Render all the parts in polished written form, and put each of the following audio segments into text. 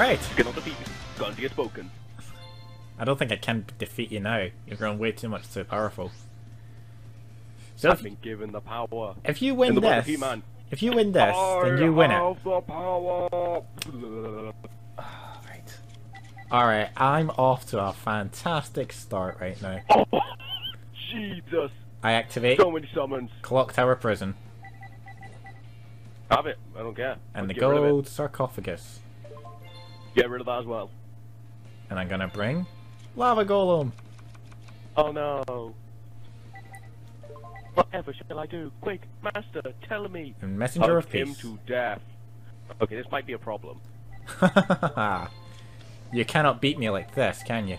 Right. You cannot defeat me. Can't be spoken. I don't think I can defeat you now. You've grown way too much, so powerful. So I've been given the power. If you win this, then you win it. Right. Alright, I'm off to a fantastic start right now. Oh, Jesus. I activate so many summons. Clock Tower Prison. Have it, I don't care. And the Gold Sarcophagus. Get rid of that as well. And I'm gonna bring Lava Golem. Oh no. Whatever shall I do? Quick, master, tell me. And Messenger of Peace. Him to death. Okay, this might be a problem. You cannot beat me like this, can you?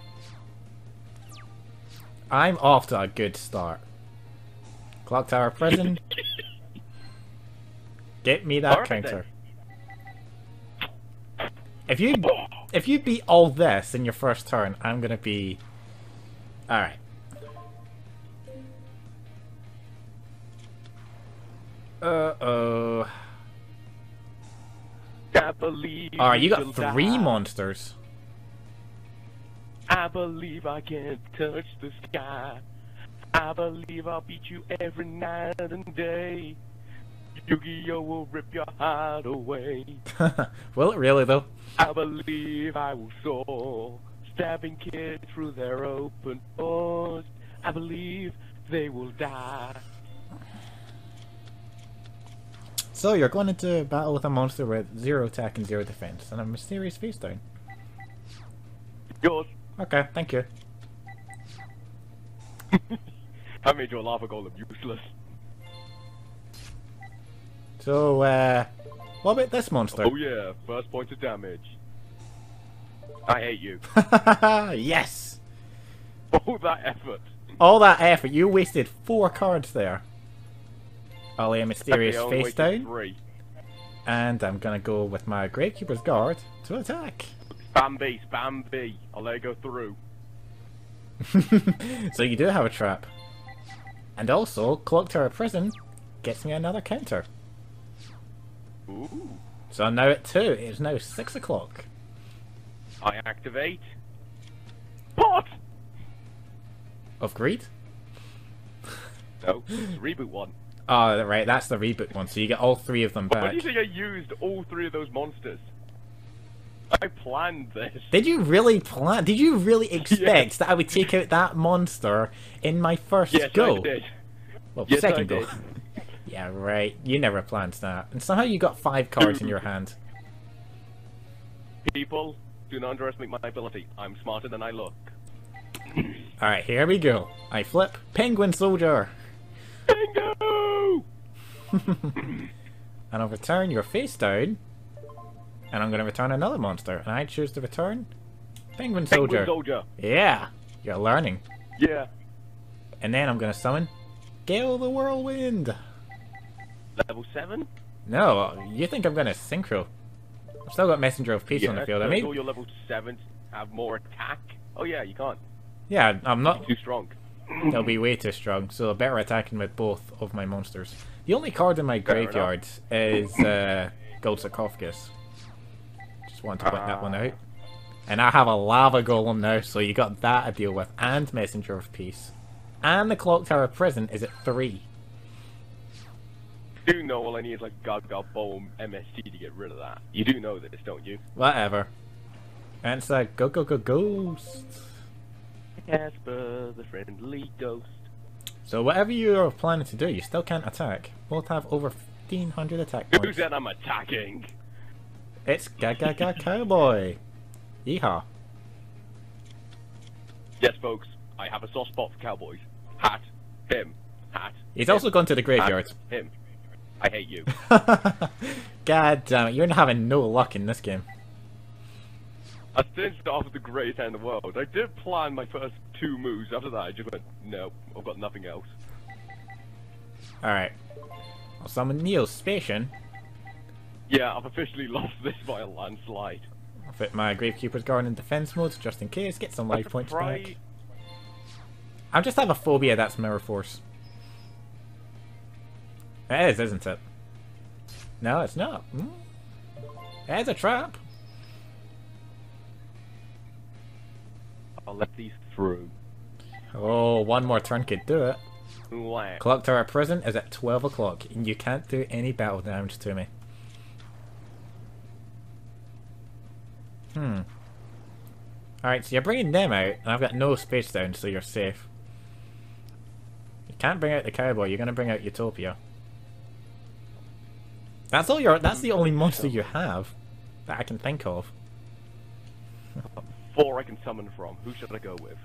I'm off to a good start. Clock Tower Prison. Get me that counter. If you beat all this in your first turn, I'm gonna be all right. Uh-oh. Alright, you got three monsters. I believe I can touch the sky. I believe I'll beat you every night and day. Yu-Gi-Oh will rip your heart away. Will it really though? I believe I will soar, stabbing kids through their open doors. I believe they will die. So you're going into battle with a monster with 0 attack and 0 defense, and a mysterious face down. Yours. Okay, thank you. I made your Lava Golem useless. So, what about this monster? Oh yeah, first point of damage. I hate you. Yes! All that effort. All that effort, you wasted 4 cards there. I'll lay a mysterious face down, and I'm gonna go with my Gravekeeper's Guard to attack. Bambi, Bambi, I'll let it go through. So you do have a trap, and also Clock Tower Prison gets me another counter. Ooh. So I'm now at 2. It is now 6 o'clock. I activate Pot of Greed. No, it's reboot one. Oh, right, that's the reboot one, so you get all 3 of them back. Why do you think I used all 3 of those monsters? I planned this. Did you really plan? Did you really expect that I would take out that monster in my first go? I did. Well, yes, second go. Yeah, right, you never planned that. And somehow you got 5 cards in your hand. People, do not underestimate my ability. I'm smarter than I look. Alright, here we go. I flip Penguin Soldier. Bingo! And I'll return your face down, and I'm going to return another monster, and I choose to return Penguin Soldier. Penguin Soldier. Yeah, you're learning. Yeah. And then I'm going to summon Gale the Whirlwind. Level 7? No, you think I'm going to synchro? I've still got Messenger of Peace on the field. I mean, all your level 7s have more attack. Oh yeah, you can't. Yeah, I'm not too strong. They'll be way too strong, so they're better attacking with both of my monsters. The only card in my graveyard is Gold Sarcophagus. Just wanted to point that one out. And I have a Lava Golem now, so you got that to deal with, and Messenger of Peace. And the Clock Tower Prison is at 3. You do know all I need is like Gogogo Boom MST to get rid of that. You do know this, don't you? Whatever. And it's like Gogogo Ghost. Casper, the friendly ghost. So whatever you are planning to do, you still can't attack. Both have over 1,500 attack points. Who said I'm attacking? It's Gaga Cowboy. Yeehaw. Yes, folks, I have a soft spot for cowboys. Hat him. Hat. He's also gone to the graveyard. Hat him. I hate you. God damn it! You're having no luck in this game. I did start with the greatest hand in the world. I did plan my first 2 moves. After that, I just went, no, I've got nothing else. Alright. I'll summon Neo-Spacian. Yeah, I've officially lost this by a landslide. I'll fit my Gravekeeper's Guard in defense mode just in case. Get some life points back. I just have a phobia that's Mirror Force. It is, isn't it? No, it's not. It's a trap. I'll let these through. Oh, one more turn could do it. What? Clock Tower Prison is at 12 o'clock, and you can't do any battle damage to me. Hmm. Alright, so you're bringing them out, and I've got no space down, so you're safe. You can't bring out the cowboy, you're gonna bring out Utopia. That's all your. That's the only monster you have that I can think of. Four I can summon from. Who should I go with?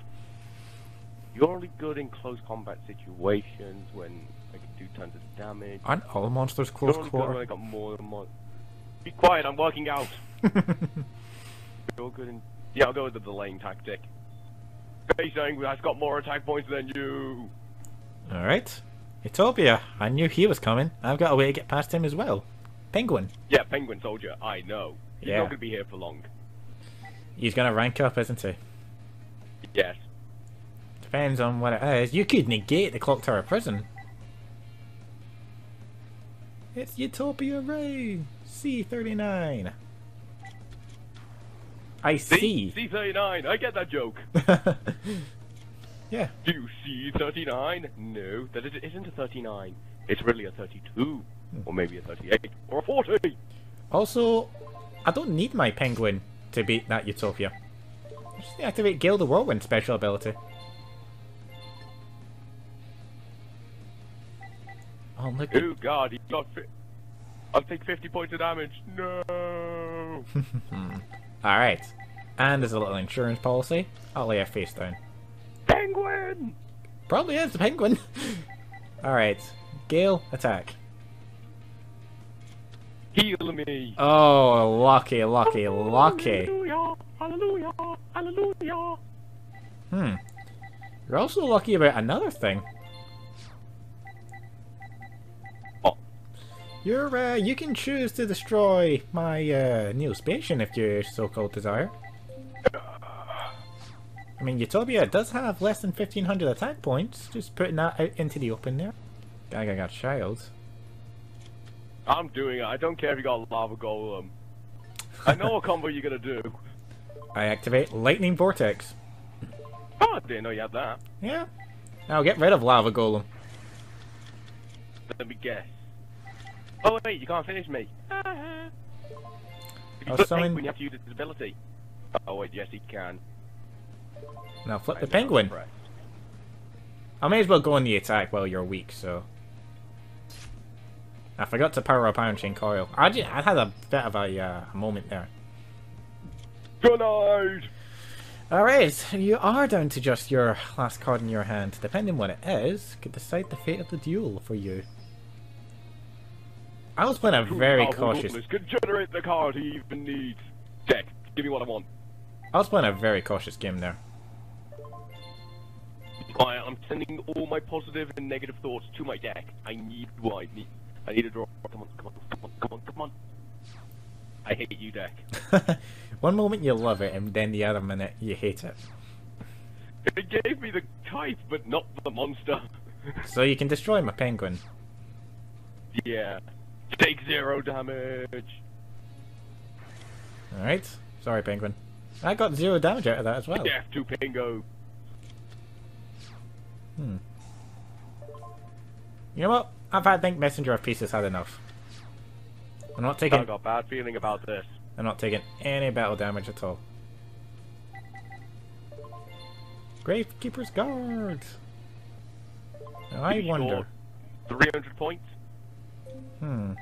You're only good in close combat situations when I can do tons of damage. Aren't all monsters close quarter? When I got more than one. Be quiet! I'm working out. You're good in. Yeah, I'll go with the delaying tactic. Facing, I've got more attack points than you. All right. Utopia. I knew he was coming. I've got a way to get past him as well. Penguin. Yeah, Penguin Soldier. I know. He's not going to be here for long. He's going to rank up, isn't he? Yes. Depends on what it is. You could negate the Clock Tower Prison. It's Utopia Ray. C39. I see. C39. I get that joke. Yeah. Do you see 39? No, that isn't a 39. It's really a 32, or maybe a 38, or a 40. Also, I don't need my Penguin to beat that Utopia. I just need to activate Gale the Whirlwind special ability. Oh look! Oh God, he got. I'll take 50 points of damage. No. All right, and there's a little insurance policy. I'll lay a face down. Penguin! Probably is the Penguin. Alright. Gale, attack. Heal me! Oh, lucky, lucky, hallelujah, lucky. Hallelujah, hallelujah. Hmm. You're also lucky about another thing. Oh. You're, you can choose to destroy my, Neo-Spacian if you so-called desire. I mean, Utopia does have less than 1,500 attack points. Just putting that out into the open there. Gaga got shield. I'm doing it. I don't care if you got Lava Golem. I know what combo you're going to do. I activate Lightning Vortex. Oh, I didn't know you had that. Yeah. Now get rid of Lava Golem. Let me guess. Oh, wait, you can't finish me. If you when you have to use his ability. Oh, wait, yes, he can. Now flip the Penguin. I may as well go on the attack while you're weak, so... I forgot to power up Iron Chain Coil. I had a bit of a moment there. Good night! Alright, you are down to just your last card in your hand. Depending what it is, could decide the fate of the duel for you. I was playing a very cautious... Could generate the card he even needs. Deck, give me what I want. I was playing a very cautious game there. I'm sending all my positive and negative thoughts to my deck. I need what I need. I need a draw. Come on, come on, come on, come on, come on. I hate you, deck. One moment you love it, and then the other minute you hate it. It gave me the type, but not the monster. So you can destroy my Penguin. Yeah. Take 0 damage. Alright. Sorry, Penguin. I got 0 damage out of that as well. Death to Pingo. Hmm. You know what? I think Messenger of Peace has had enough. I'm not taking... I've got a bad feeling about this. I'm not taking any battle damage at all. Gravekeeper's Guard! Now, I wonder... 300 points? Hmm.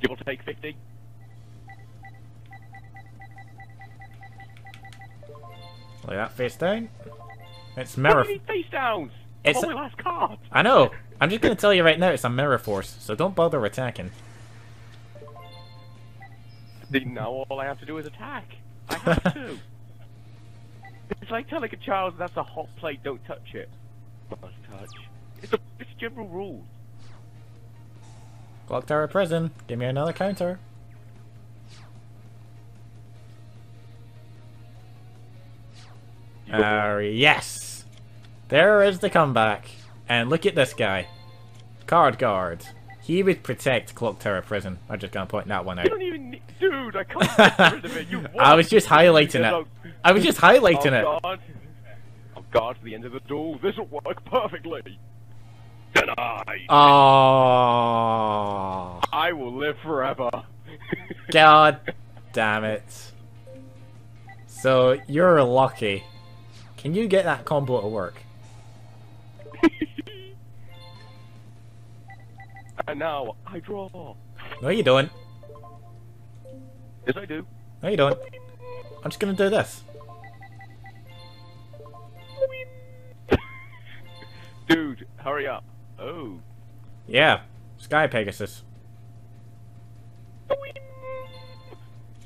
You will take 50? Lay that face down. It's Mirror Force. It's my last card. I know. I'm just going to tell you right now, it's a Mirror Force, so don't bother attacking. Now all I have to do is attack. I have to. It's like telling a child that's a hot plate, don't touch it. Must touch. It's general rules. Clock Tower Prison. Give me another counter. Yes! There is the comeback. And look at this guy. Card Guard. He would protect Clock Tower Prison. I'm just going to point that one out. You don't even need... Dude, I can't get rid of it. I was just highlighting it. I was just highlighting it. guard to the end of the door. This'll work perfectly! Denied! Oh. I will live forever. God damn it. So, you're lucky. Can you get that combo to work? And now, I draw. No you don't. Yes I do. No you don't. I'm just gonna do this. Dude, hurry up. Oh. Yeah. Sky Pegasus.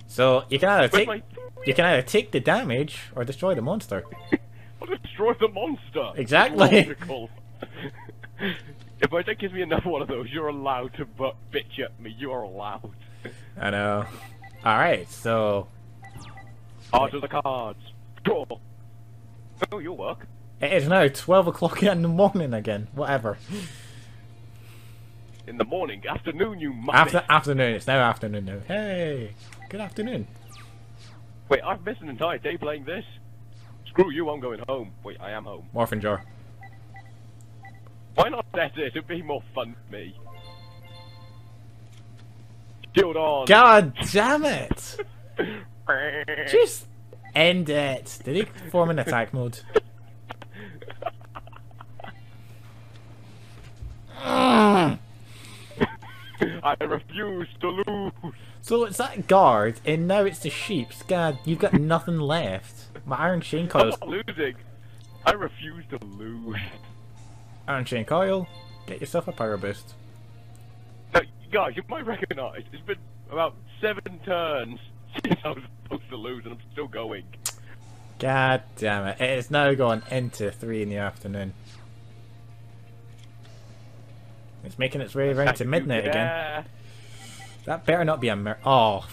So you can either take the damage or destroy the monster. I'll destroy the monster. Exactly. If I don't give me another one of those, you're allowed to bitch at me. You are allowed. I know. Alright, so... Art of the cards. Draw. Oh, you'll work. It is now 12 o'clock in the morning again. Whatever. In the morning? Afternoon, you mummy. Afternoon. It's now afternoon now. Hey! Good afternoon. Wait, I've missed an entire day playing this? Screw you, I'm going home. Wait, I am home. Morphing Jar. Why not edit? It'd be more fun for me. Shield on! God damn it! Just end it. Did he form an attack mode? I refuse to lose. So it's that guard, and now it's the sheeps. God, you've got nothing left. My Iron Chain Coil. I'm not losing. I refuse to lose. Iron Chain Coil, get yourself a power boost. Guys, you might recognise, it's been about 7 turns since I was supposed to lose and I'm still going. God damn it, it is now gone into 3 in the afternoon. It's making its way around to midnight again. That better not be a mirror. Oh,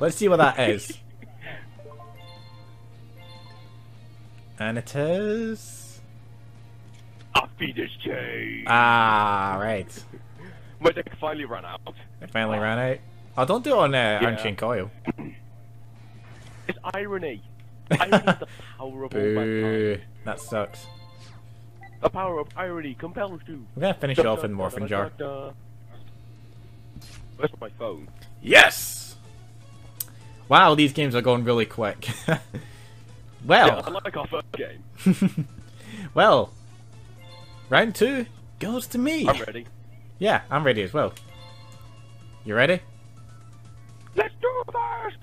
let's see what that is. And it is... I'll feed this chain. Ah, right. My deck finally ran out. It finally ran out. Oh, don't do it on Iron Chain Coil. It's irony. Irony is the power of all mankind. That sucks. The power of irony compels you. We're gonna finish off in Morphing Jar. Where's my phone? Yes! Wow, these games are going really quick. Well. Yeah, I like our first game. Well. Round 2 goes to me. I'm ready. Yeah, I'm ready as well. You ready? Let's do this!